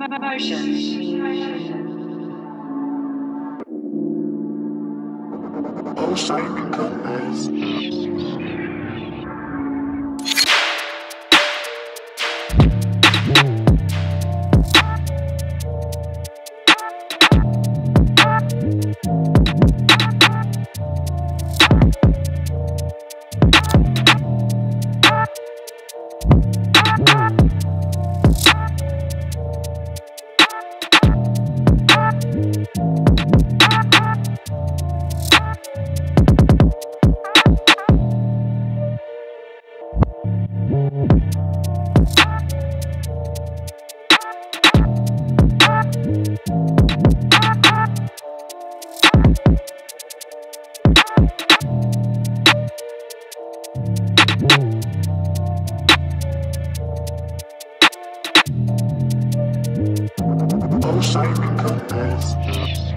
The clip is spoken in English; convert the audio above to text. Motions. Also become as. Same companies.